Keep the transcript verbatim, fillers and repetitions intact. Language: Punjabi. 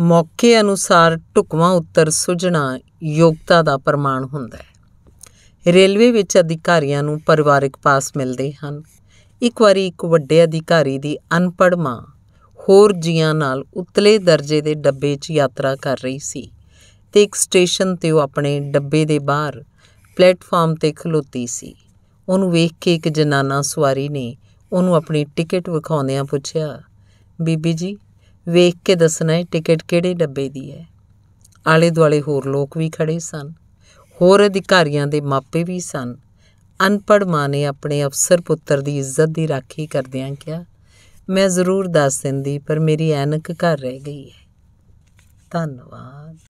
ਮੌਕੇ ਅਨੁਸਾਰ ਢੁਕਵਾਂ ਉੱਤਰ ਸੁਝਣਾ ਯੋਗਤਾ ਦਾ ਪ੍ਰਮਾਣ ਹੁੰਦਾ ਹੈ। ਰੇਲਵੇ ਵਿੱਚ ਅਧਿਕਾਰੀਆਂ ਨੂੰ ਪਰਿਵਾਰਕ ਪਾਸ ਮਿਲਦੇ ਹਨ। ਇੱਕ ਵਾਰੀ ਇੱਕ ਵੱਡੇ ਅਧਿਕਾਰੀ ਦੀ ਅਨਪੜ੍ਹ ਮਾਂ ਹੋਰ ਜੀਆਂ ਨਾਲ ਉਤਲੇ ਦਰਜੇ ਦੇ ਡੱਬੇ 'ਚ ਯਾਤਰਾ ਕਰ ਰਹੀ ਸੀ ਅਤੇ ਇੱਕ ਸਟੇਸ਼ਨ 'ਤੇ ਉਹ ਆਪਣੇ ਡੱਬੇ ਦੇ ਬਾਹਰ ਪਲੇਟਫਾਰਮ 'ਤੇ ਖਲੋਤੀ ਸੀ। ਉਹਨੂੰ ਵੇਖ ਕੇ ਇੱਕ ਜਨਾਨਾ ਸਵਾਰੀ ਨੇ ਉਹਨੂੰ ਆਪਣੀ ਟਿਕਟ ਵਿਖਾਉਂਦਿਆਂ ਪੁੱਛਿਆ, ਬੀਬੀ ਜੀ ਵੇਖ ਕੇ ਦੱਸਣਾ ਇਹ ਟਿਕਟ ਕਿਹੜੇ ਡੱਬੇ ਦੀ ਹੈ। ਆਲੇ ਦੁਆਲੇ ਹੋਰ ਲੋਕ ਵੀ ਖੜ੍ਹੇ ਸਨ, ਹੋਰ ਅਧਿਕਾਰੀਆਂ ਦੇ ਮਾਪੇ ਵੀ ਸਨ। ਅਨਪੜ੍ਹ ਮਾਂ ਨੇ ਆਪਣੇ ਅਫਸਰ ਪੁੱਤਰ ਦੀ ਇੱਜ਼ਤ ਦੀ ਰਾਖੀ ਕਰਦਿਆਂ ਕਿਹਾ, ਮੈਂ ਜ਼ਰੂਰ ਦੱਸ ਦਿੰਦੀ ਪਰ ਮੇਰੀ ਐਨਕ ਘਰ ਰਹਿ ਗਈ ਹੈ। ਧੰਨਵਾਦ।